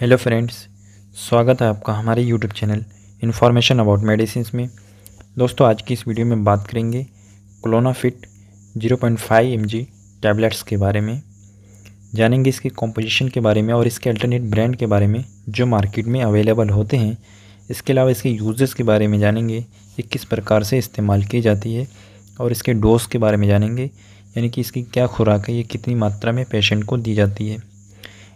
Hello friends, स्वागत है आपका हमारे YouTube channel information about medicine में। दोस्तों, आज की इस वीडियो में बात करेंगे क्लोनाफिट 0.5 mg टैबलेट्स के बारे में, जानेंगे इसके कॉम्पोजिशन के बारे में और इसके अल्टरनेट ब्रांड के बारे में जो मार्केट में अवेलेबल होते हैं। इसके अलावा इसके यूजेस के बारे में जानेंगे, ये किस प्रकार से इस्तेमाल की जाती है, और इसके डोज के बारे में जानेंगे, यानी कि इसकी क्या खुराक है, ये कितनी मात्रा में पेशेंट को दी जाती है।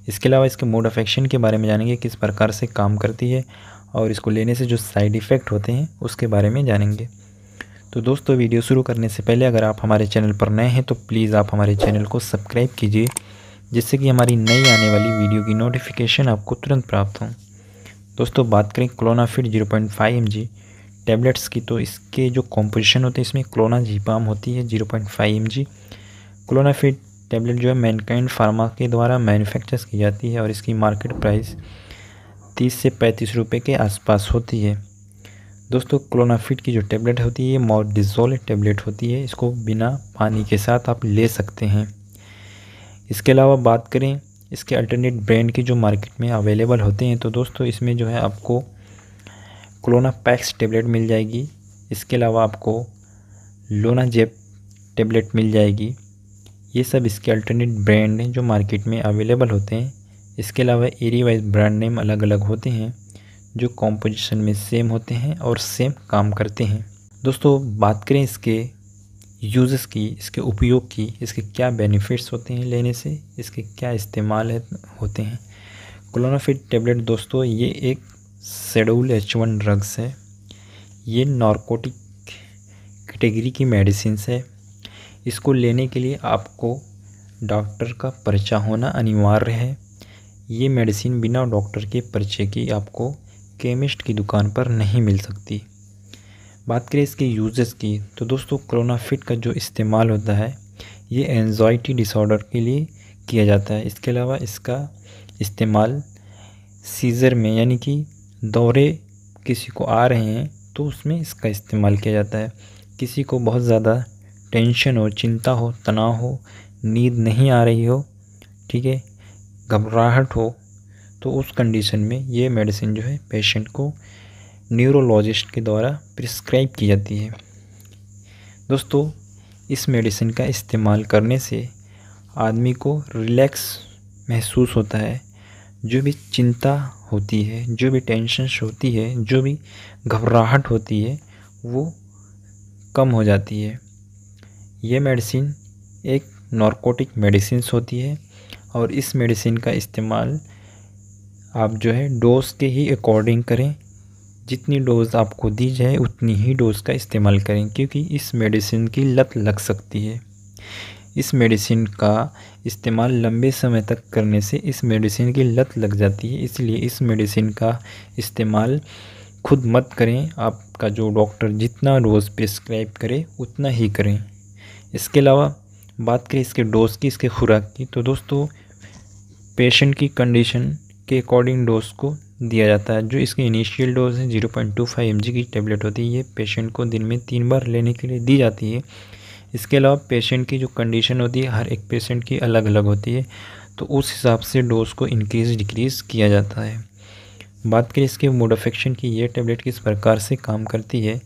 इसके अलावा इसके मोड ऑफ एक्शन के बारे में जानेंगे, किस प्रकार से काम करती है और इसको लेने से जो साइड इफ़ेक्ट होते हैं उसके बारे में जानेंगे। तो दोस्तों, वीडियो शुरू करने से पहले अगर आप हमारे चैनल पर नए हैं तो प्लीज़ आप हमारे चैनल को सब्सक्राइब कीजिए, जिससे कि हमारी नई आने वाली वीडियो की नोटिफिकेशन आपको तुरंत प्राप्त हो। दोस्तों, बात करें क्लोनाफिट 0.5 mg टैबलेट्स की, तो इसके जो कॉम्पोजिशन होते हैं इसमें क्लोनाजेपाम होती है 0.5 mg। क्लोनाफिट टैबलेट जो है मैनकाइंड फार्मा के द्वारा मैन्युफैक्चर की जाती है और इसकी मार्केट प्राइस 30 से 35 रुपए के आसपास होती है। दोस्तों, क्लोनाफिट की जो टैबलेट होती है ये माउथ डिसोल्व टैबलेट होती है, इसको बिना पानी के साथ आप ले सकते हैं। इसके अलावा बात करें इसके अल्टरनेट ब्रांड की जो मार्केट में अवेलेबल होते हैं, तो दोस्तों इसमें जो है आपको क्लोनापैक्स टैबलेट मिल जाएगी, इसके अलावा आपको लोना जेप टैबलेट मिल जाएगी। ये सब इसके अल्टरनेट ब्रांड हैं जो मार्केट में अवेलेबल होते हैं। इसके अलावा एरिया वाइज ब्रांड नेम अलग अलग होते हैं जो कॉम्पोजिशन में सेम होते हैं और सेम काम करते हैं। दोस्तों, बात करें इसके यूजेस की, इसके उपयोग की, इसके क्या बेनिफिट्स होते हैं लेने से, इसके क्या इस्तेमाल होते हैं। क्लोनाफिट टैबलेट दोस्तों ये एक शेड्यूल H1 ड्रग्स है, ये नारकोटिक कैटेगरी की मेडिसिन है। इसको लेने के लिए आपको डॉक्टर का पर्चा होना अनिवार्य है। ये मेडिसिन बिना डॉक्टर के पर्चे की आपको केमिस्ट की दुकान पर नहीं मिल सकती। बात करें इसके यूजेस की, तो दोस्तों क्लोनाफिट का जो इस्तेमाल होता है ये एंजाइटी डिसऑर्डर के लिए किया जाता है। इसके अलावा इसका इस्तेमाल सीजर में, यानी कि दौरे किसी को आ रहे हैं तो उसमें इसका इस्तेमाल किया जाता है। किसी को बहुत ज़्यादा टेंशन हो, चिंता हो, तनाव हो, नींद नहीं आ रही हो, ठीक है, घबराहट हो, तो उस कंडीशन में ये मेडिसिन जो है पेशेंट को न्यूरोलॉजिस्ट के द्वारा प्रिस्क्राइब की जाती है। दोस्तों, इस मेडिसिन का इस्तेमाल करने से आदमी को रिलैक्स महसूस होता है। जो भी चिंता होती है, जो भी टेंशन होती है, जो भी घबराहट होती है, वो कम हो जाती है। ये मेडिसिन एक नारकोटिक मेडिसिन होती है और इस मेडिसिन का इस्तेमाल आप जो है डोज के ही अकॉर्डिंग करें। जितनी डोज आपको दी जाए उतनी ही डोज का इस्तेमाल करें, क्योंकि इस मेडिसिन की लत लग सकती है। इस मेडिसिन का इस्तेमाल लंबे समय तक करने से इस मेडिसिन की लत लग जाती है, इसलिए इस मेडिसिन का इस्तेमाल खुद मत करें। आपका जो डॉक्टर जितना डोज प्रिस्क्राइब करे उतना ही करें। इसके अलावा बात करें इसके डोज़ की, इसके खुराक की, तो दोस्तों पेशेंट की कंडीशन के अकॉर्डिंग डोज को दिया जाता है। जो इसकी इनिशियल डोज है 0.25 mg की टैबलेट होती है, ये पेशेंट को दिन में 3 बार लेने के लिए दी जाती है। इसके अलावा पेशेंट की जो कंडीशन होती है हर एक पेशेंट की अलग अलग होती है, तो उस हिसाब से डोज को इंक्रीज़ डिक्रीज़ किया जाता है। बात करें इसके मोड ऑफ एक्शन की, ये टैबलेट किस प्रकार से काम करती है।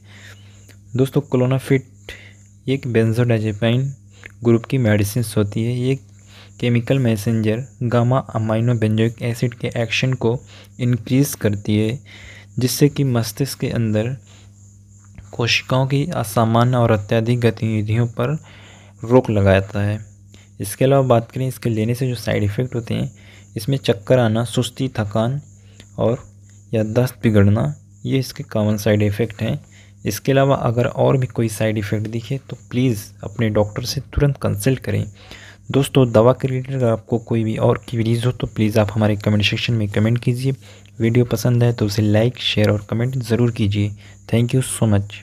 दोस्तों, क्लोनाफिट ये एक बेंजोडाजेपाइन ग्रुप की मेडिसिन होती है। ये chemical messenger gamma amino benzoic acid के एक्शन को इंक्रीज़ करती है, जिससे कि मस्तिष्क के अंदर कोशिकाओं की असामान्य और अत्यधिक गतिविधियों पर रोक लगाता है। इसके अलावा बात करें इसके लेने से जो साइड इफ़ेक्ट होते हैं, इसमें चक्कर आना, सुस्ती, थकान और याददाश्त बिगड़ना, ये इसके कॉमन साइड इफ़ेक्ट हैं। इसके अलावा अगर और भी कोई साइड इफ़ेक्ट दिखे तो प्लीज़ अपने डॉक्टर से तुरंत कंसल्ट करें। दोस्तों, दवा के रिलेटेड अगर आपको कोई भी और क्वेरीज हो तो प्लीज़ आप हमारे कमेंट सेक्शन में कमेंट कीजिए। वीडियो पसंद आए तो उसे लाइक, शेयर और कमेंट ज़रूर कीजिए। Thank you so much.